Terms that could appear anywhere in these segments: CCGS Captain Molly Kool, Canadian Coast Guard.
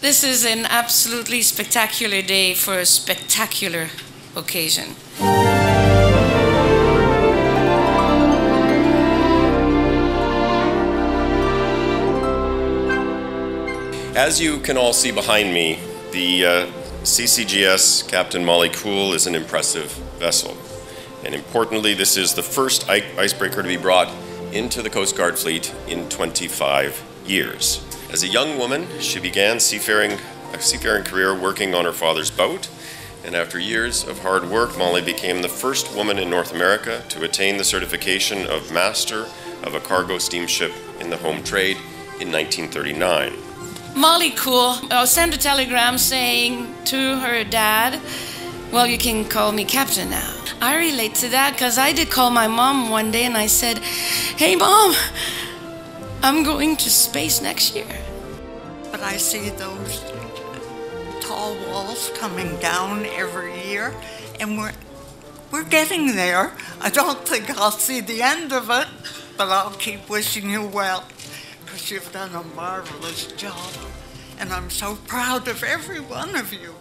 This is an absolutely spectacular day for a spectacular occasion. As you can all see behind me, the CCGS Captain Molly Kool is an impressive vessel. And importantly, this is the first icebreaker to be brought into the Coast Guard fleet in 25 years. As a young woman, she began a seafaring career working on her father's boat, and after years of hard work, Molly became the first woman in North America to attain the certification of Master of a Cargo Steamship in the Home Trade in 1939. Molly Kool sent a telegram saying to her dad, "Well, you can call me Captain now." I relate to that because I did call my mom one day and I said, "Hey Mom, I'm going to space next year." But I see those tall walls coming down every year and we're getting there. I don't think I'll see the end of it, but I'll keep wishing you well because you've done a marvelous job and I'm so proud of every one of you.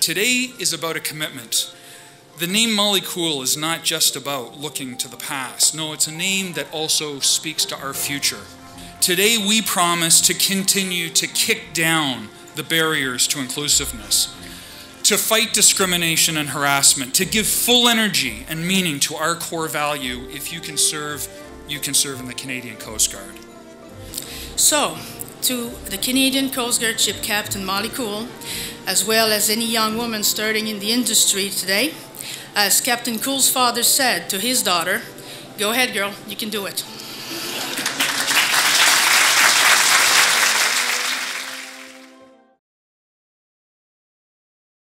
Today is about a commitment. The name Molly Kool is not just about looking to the past. No, it's a name that also speaks to our future. Today we promise to continue to kick down the barriers to inclusiveness, to fight discrimination and harassment, to give full energy and meaning to our core value, if you can serve, you can serve in the Canadian Coast Guard. So, to the Canadian Coast Guard ship Captain Molly Kool, as well as any young woman starting in the industry today, as Captain Kool's father said to his daughter, "Go ahead, girl, you can do it."